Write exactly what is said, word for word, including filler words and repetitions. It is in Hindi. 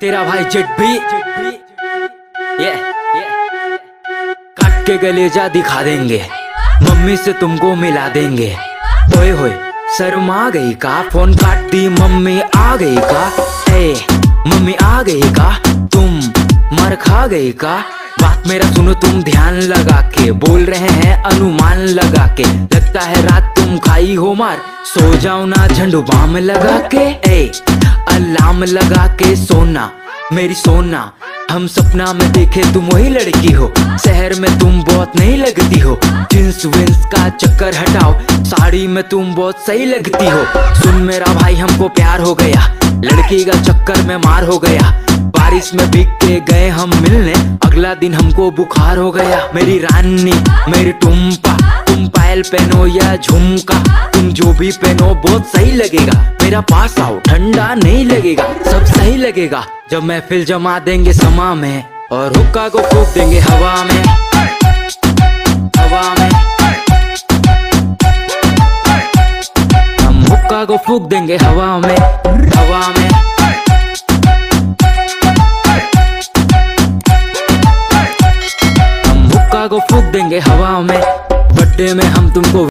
तेरा भाई जेट भी ये काट के कलेजा दिखा देंगे, मम्मी से तुमको मिला देंगे। ओए होए शर्मा गई का, फोन काट दी मम्मी आ गई का। ए मम्मी आ गई का, तुम मर खा गई का। बात मेरा सुनो तुम ध्यान लगा के, बोल रहे हैं अनुमान लगा के। लगता है रात तुम खाई हो मार, सो जाओ ना झंडू बाम लगा के। ए अलार्म लगा के सोना मेरी सोना, हम सपना में देखे तुम वही लड़की हो। शहर में तुम बहुत नहीं लगती हो, जींस विंस का चक्कर हटाओ, साड़ी में तुम बहुत सही लगती हो। सुन मेरा भाई हमको प्यार हो गया, लड़की का चक्कर में मार हो गया। बारिश में भीग के गए हम मिलने, अगला दिन हमको बुखार हो गया। मेरी रानी मेरी टुम्पा, तुम पायल पहनो या झुमका, तुम जो भी पहनो बहुत सही लगेगा। मेरा पास आओ ठंडा नहीं लगेगा, सब सही लगेगा। जब महफिल जमा देंगे समा में, और हुक्का को फूंक देंगे हवा में, हवा में। हम हुक्का को फूंक देंगे हवा में, हवा में। को फूंक देंगे हवा में, बर्थडे में हम तुमको